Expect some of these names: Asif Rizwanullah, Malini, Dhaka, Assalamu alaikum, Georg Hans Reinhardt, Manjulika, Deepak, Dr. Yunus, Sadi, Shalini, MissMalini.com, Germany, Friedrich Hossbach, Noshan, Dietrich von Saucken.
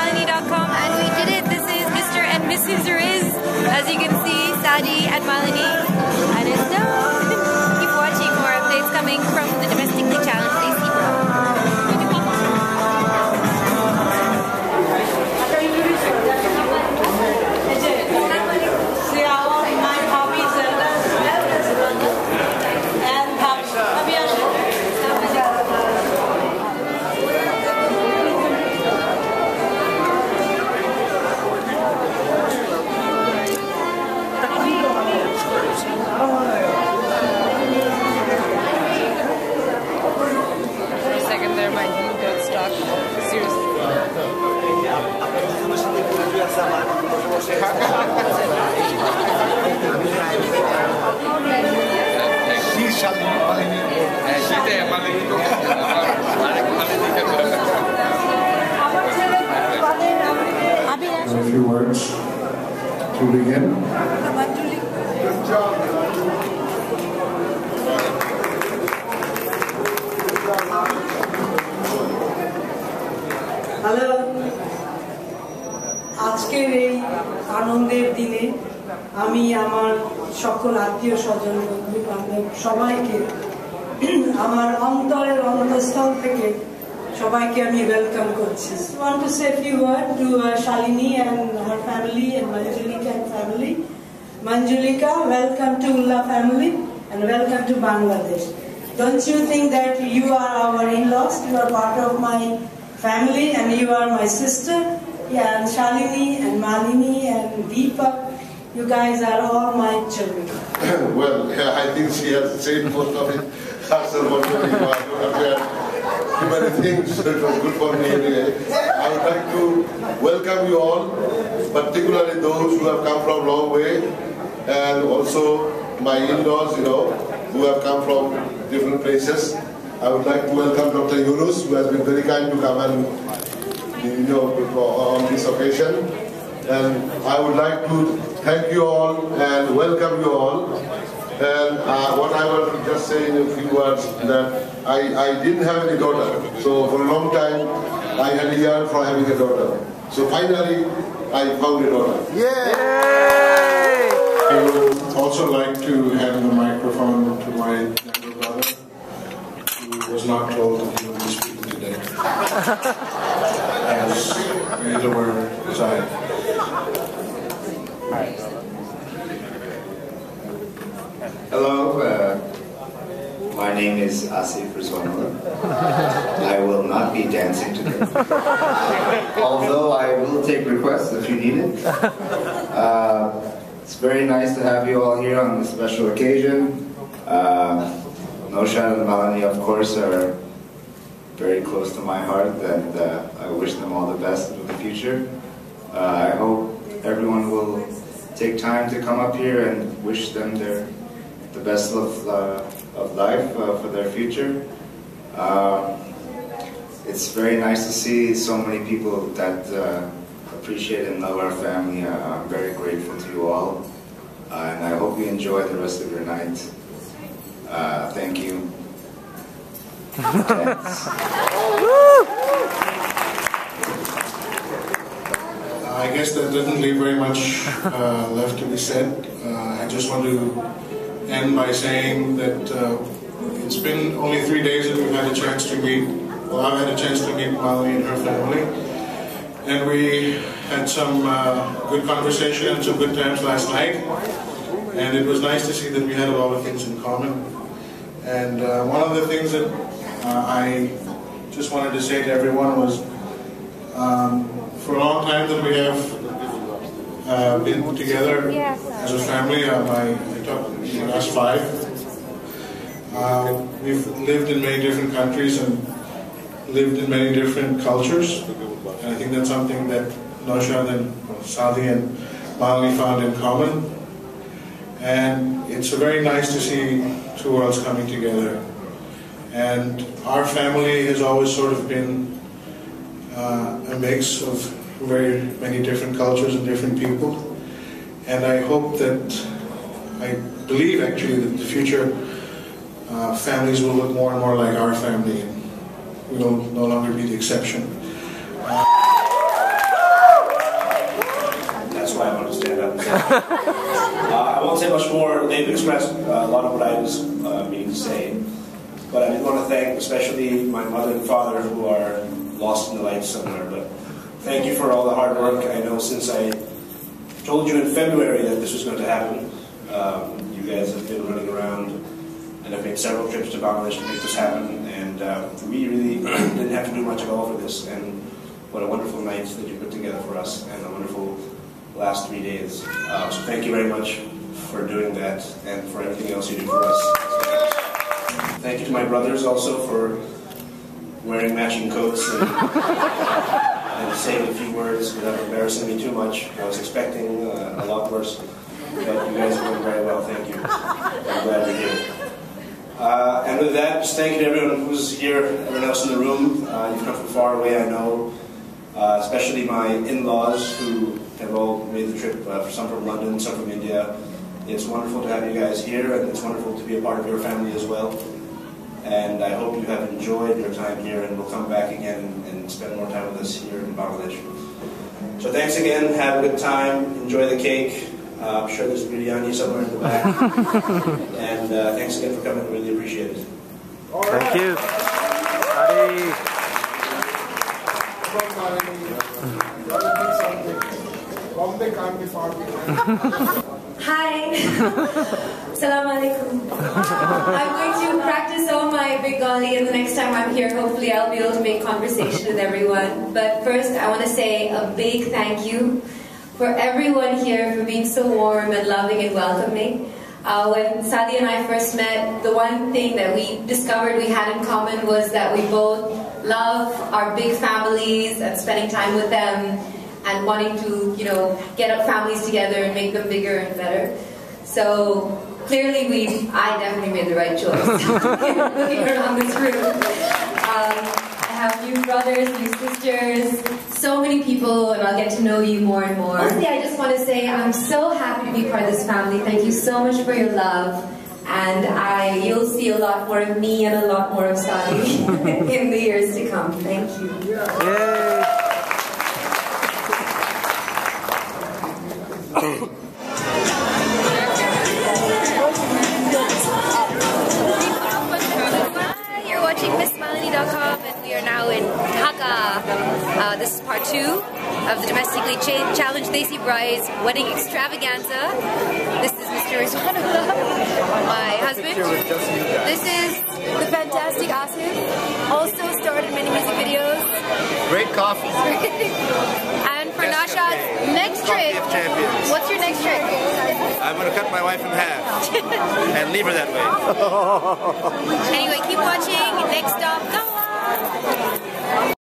MissMalini.com, and we did it. This is Mr. and Mrs. Riz, as you can see, Sadi and Malini, and it's done. Keep watching, more updates coming from the domestically challenged. Please keep up. A few words to begin. Good job. Hello. আজকের এই আনন্দের দিনে আমি আমার সকল আত্মীয় স্বজন বন্ধুবান্ধব সবাইকে আমার অন্তরের অন্তঃস্থল থেকে সবাইকে আমি ওয়েলকাম করছি। I want to say a few words to Shalini and her family and Manjulika and family. Manjulika, welcome to Ullah family and welcome to Bangladesh. Don't you think that you are our in-laws? You are part of my family and you are my sister. Yeah, and Shalini and Malini and Deepak, you guys are all my children. Well, I think she has said most of it. Too many things, so it was good for me anyway. I would like to welcome you all, particularly those who have come from a long way, and also my in-laws, you know, who have come from different places. I would like to welcome Dr. Yunus, who has been very kind to come and, you know, on this occasion. And I would like to thank you all and welcome you all. And what I want to just say in a few words, that I didn't have any daughter. So for a long time, I had a year for having a daughter. So finally, I found a daughter. Yay! I would also like to hand the microphone to my younger brother, who was not told that he would be speaking today. As neither were I. Hello, my name is Asif Rizwanullah. I will not be dancing today, although I will take requests if you need it. It's very nice to have you all here on this special occasion. Noshan and Malini, of course, are very close to my heart, and I wish them all the best for the future. I hope everyone will take time to come up here and wish them the best of life for their future. It's very nice to see so many people that appreciate and love our family. I'm very grateful to you all, and I hope you enjoy the rest of your night. Thank you. I guess that doesn't leave very much left to be said. I just want to end by saying that it's been only 3 days that we've had a chance to meet, well, I've had a chance to meet Malini and her family, and we had some good conversation, some good times last night, and it was nice to see that we had a lot of things in common. And one of the things that I just wanted to say to everyone was, for a long time that we have been together as a family, in the last 5. We've lived in many different countries and lived in many different cultures. And I think that's something that Noshan and Sadi and Malini found in common. And it's very nice to see two worlds coming together. And our family has always sort of been a mix of very many different cultures and different people. And I hope that, I believe actually that in the future families will look more and more like our family, and we will no longer be the exception. I won't say much more. They've expressed a lot of what I was meaning to say. But I did want to thank especially my mother and father who are lost in the light somewhere. But thank you for all the hard work. I know since I told you in February that this was going to happen, you guys have been running around and have made several trips to Bangladesh to make this happen. And we really didn't have to do much at all for this. And what a wonderful night that you put together for us and a wonderful last 3 days. So thank you very much for doing that and for everything else you do for us. Thank you to my brothers also for wearing matching coats and saying a few words without embarrassing me too much. I was expecting a lot worse, but you guys are doing very well, thank you. I'm glad you're here. And with that, just thank you to everyone who's here, everyone else in the room. You've come from far away, I know. Especially my in-laws who have all made the trip, some from London, some from India. It's wonderful to have you guys here, and it's wonderful to be a part of your family as well. And I hope you have enjoyed your time here, and will come back again and spend more time with us here in Bangladesh. So thanks again, have a good time, enjoy the cake. I'm sure there's biryani somewhere in the back. And thanks again for coming, really appreciate it. All right. Thank you. Hi. Assalamu alaikum. I'm going to practice all my Bengali, and the next time I'm here, hopefully I'll be able to make conversation with everyone. But first, I want to say a big thank you for everyone here for being so warm and loving and welcoming. When Sadi and I first met, the one thing that we discovered we had in common was that we both love our big families and spending time with them, and wanting to, you know, get our families together and make them bigger and better. So clearly I definitely made the right choice. Looking around this room, I have new brothers, new sisters, so many people, and I'll get to know you more and more. Honestly, I just want to say I'm so happy to be part of this family. Thank you so much for your love, and you'll see a lot more of me and a lot more of Sadi in the years to come. Thank you. Yay. Hi, you're watching MissMalini.com, and we are now in Dhaka. This is part 2 of the Domestically Challenged Desi Bride's Wedding Extravaganza. This is Mr. Rizwanullah, my husband. This is the fantastic Asif, also starred in many music videos. Great coffee. And for Nasha's next trick, what's your next trick? I'm going to cut my wife in half and leave her that way. Anyway, keep watching. Next up, Dhaka.